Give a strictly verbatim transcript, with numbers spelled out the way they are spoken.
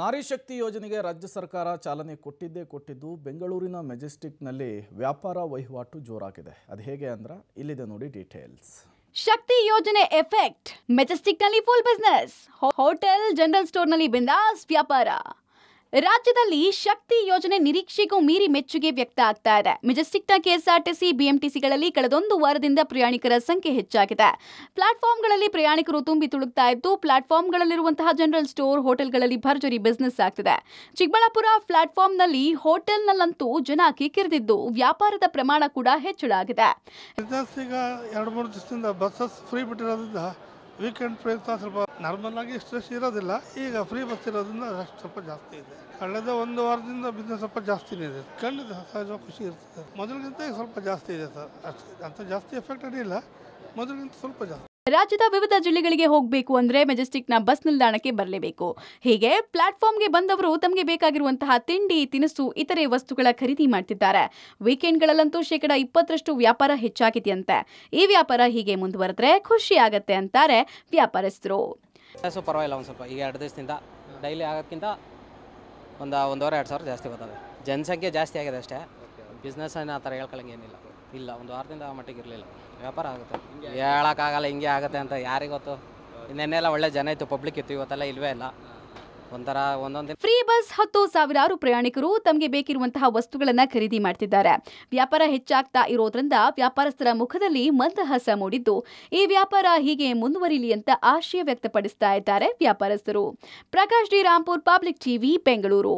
ನಾರಿ ಶಕ್ತಿ ಯೋಜನೆಗೆ ರಾಜ್ಯ ಸರ್ಕಾರ ಚಾಲನೆ ಕೊಟ್ಟಿದ್ದೇ ಕೊಟ್ಟಿದ್ದು ಬೆಂಗಳೂರಿನ ಮೆಜೆಸ್ಟಿಕ್ನಲ್ಲಿ ವ್ಯಾಪಾರ ವಹಿವಾಟು ಜೋರಾಗಿದೆ. ಅದು ಹೇಗೆ ಅಂದ್ರೆ ಇಲ್ಲಿದೆ ನೋಡಿ ಡೀಟೇಲ್ಸ್. ಶಕ್ತಿ ಯೋಜನೆ ಎಫೆಕ್ಟ್ ಮೆಜೆಸ್ಟಿಕ್ನಲ್ಲಿ ಫುಲ್ ಬಿಸ್ನೆಸ್, ಹೋಟೆಲ್ ಜನರಲ್ ಸ್ಟೋರ್ನಲ್ಲಿ ಬಿಂದಾಸ್ ವ್ಯಾಪಾರ. ರಾಜ್ಯದಲ್ಲಿ ಶಕ್ತಿ ಯೋಜನೆ ನಿರೀಕ್ಷೆಗೂ ಮೀರಿ ಮೆಚ್ಚುಗೆ ವ್ಯಕ್ತ ಆಗ್ತಾ ಇದೆ. ಮೆಜೆಸ್ಟಿಕ್ನ ಕೆಎಸ್ಆರ್ಟಿಸಿ ಬಿಎಂಟಿಸಿಗಳಲ್ಲಿ ಕಳೆದೊಂದು ವಾರದಿಂದ ಪ್ರಯಾಣಿಕರ ಸಂಖ್ಯೆ ಹೆಚ್ಚಾಗಿದೆ. ಪ್ಲಾಟ್ಫಾರ್ಮ್ಗಳಲ್ಲಿ ಪ್ರಯಾಣಿಕರು ತುಂಬಿ ತುಳುಕ್ತಾ ಇದ್ದು, ಪ್ಲಾಟ್ಫಾರ್ಮ್ಗಳಲ್ಲಿರುವಂತಹ ಜನರಲ್ ಸ್ಟೋರ್, ಹೋಟೆಲ್ಗಳಲ್ಲಿ ಭರ್ಜರಿ ಬಿಸ್ನೆಸ್ ಆಗ್ತಿದೆ. ಚಿಕ್ಕಬಳ್ಳಾಪುರ ಪ್ಲಾಟ್ಫಾರ್ಮ್ನಲ್ಲಿ, ಹೋಟೆಲ್ನಲ್ಲಂತೂ ಜನ ಕಿಕ್ಕಿರಿದಿದ್ದು ವ್ಯಾಪಾರದ ಪ್ರಮಾಣ ಕೂಡ ಹೆಚ್ಚಳ ಆಗಿದೆ. ವೀಕೆಂಡ್ ಪ್ರಯುಕ್ತ ಸ್ವಲ್ಪ ನಾರ್ಮಲ್ ಆಗಿ ಸ್ಟ್ರೆಸ್ ಇರೋದಿಲ್ಲ, ಈಗ ಫ್ರೀ ಬಸ್ ಇರೋದ್ರಿಂದ ಸ್ವಲ್ಪ ಜಾಸ್ತಿ ಇದೆ. ಕಳೆದ ಒಂದು ವಾರದಿಂದ ಬಿಸ್ನೆಸ್ ಸ್ವಲ್ಪ ಜಾಸ್ತಿನೇ ಇದೆ. ಖಂಡಿತ ಸಹಜ ಖುಷಿ ಇರ್ತದೆ. ಮೊದಲಿಗಿಂತ ಸ್ವಲ್ಪ ಜಾಸ್ತಿ ಇದೆ ಸರ್, ಅಷ್ಟೇ ಅಂತ ಜಾಸ್ತಿ ಎಫೆಕ್ಟೆಡ್ ಇಲ್ಲ, ಮೊದಲಿಗಿಂತ ಸ್ವಲ್ಪ ಜಾಸ್ತಿ. ರಾಜ್ಯದ ವಿವಿಧ ಜಿಲ್ಲೆಗಳಿಗೆ ಹೋಗಬೇಕು ಅಂದರೆ ಮೆಜೆಸ್ಟಿಕ್ನ ಬಸ್ ನಿಲ್ದಾಣಕ್ಕೆ ಬರಲೇಬೇಕು. ಹೀಗೆ ಪ್ಲಾಟ್ಫಾರ್ಮ್ಗೆ ಬಂದವರು ತಮಗೆ ಬೇಕಾಗಿರುವಂತಹ ತಿಂಡಿ, ತಿನಿಸು, ಇತರೆ ವಸ್ತುಗಳ ಖರೀದಿ ಮಾಡ್ತಿದ್ದಾರೆ. ವೀಕೆಂಡ್ಗಳಲ್ಲಂತೂ ಶೇಕಡಾ ಇಪ್ಪತ್ತರಷ್ಟು ವ್ಯಾಪಾರ ಹೆಚ್ಚಾಗಿದೆಯಂತೆ. ಈ ವ್ಯಾಪಾರ ಹೀಗೆ ಮುಂದುವರೆದ್ರೆ ಖುಷಿ ಆಗತ್ತೆ ಅಂತಾರೆ ವ್ಯಾಪಾರಸ್ಥರು. ಪರವಾಗಿಲ್ಲ, ಒಂದು ಸ್ವಲ್ಪ ಈಗ ಎರಡು ದಿವಸದಿಂದ ಡೈಲಿ ಆಗೋಕ್ಕಿಂತ ಒಂದು ಒಂದೂವರೆ ಎರಡು ಸಾವಿರ ಜಾಸ್ತಿ ಬರ್ತದೆ. ಜನಸಂಖ್ಯೆ ಜಾಸ್ತಿ ಆಗಿದೆ ಅಷ್ಟೇ, ಬಿಸ್ನೆಸ್ ಆ ಥರ ಹೇಳ್ಕೊಳ್ಳಂಗೇನಿಲ್ಲ. ಇಲ್ಲ, ಒಂದು ವಾರದಿಂದ ಮಟ್ಟಿಗೆ ಇರಲಿಲ್ಲ ವ್ಯಾಪಾರ. ಆಗುತ್ತೆ ಹೇಳೋಕ್ಕಾಗಲ್ಲ ಹಿಂಗೆ ಆಗುತ್ತೆ ಅಂತ ಯಾರಿಗೆ ಗೊತ್ತು. ಇನ್ನೇನೆಲ್ಲ ಒಳ್ಳೆ ಜನ ಇತ್ತು, ಪಬ್ಲಿಕ್ ಇತ್ತು, ಇವತ್ತೆಲ್ಲ ಇಲ್ವೇ ಇಲ್ಲ. ಫ್ರೀ ಬಸ್ ಹತ್ತು ಸಾವಿರಾರು ಪ್ರಯಾಣಿಕರು ತಮಗೆ ಬೇಕಿರುವಂತಹ ವಸ್ತುಗಳನ್ನ ಖರೀದಿ ಮಾಡ್ತಿದ್ದಾರೆ. ವ್ಯಾಪಾರ ಹೆಚ್ಚಾಗ್ತಾ ಇರೋದ್ರಿಂದ ವ್ಯಾಪಾರಸ್ಥರ ಮುಖದಲ್ಲಿ ಮಂದಹಾಸ ಮೂಡಿದ್ದು, ಈ ವ್ಯಾಪಾರ ಹೀಗೆ ಮುಂದುವರಿಲಿ ಅಂತ ಆಶಯ ವ್ಯಕ್ತಪಡಿಸ್ತಾ ಇದ್ದಾರೆ ವ್ಯಾಪಾರಸ್ಥರು. Prakash D Rampur, public TV, Bengaluru.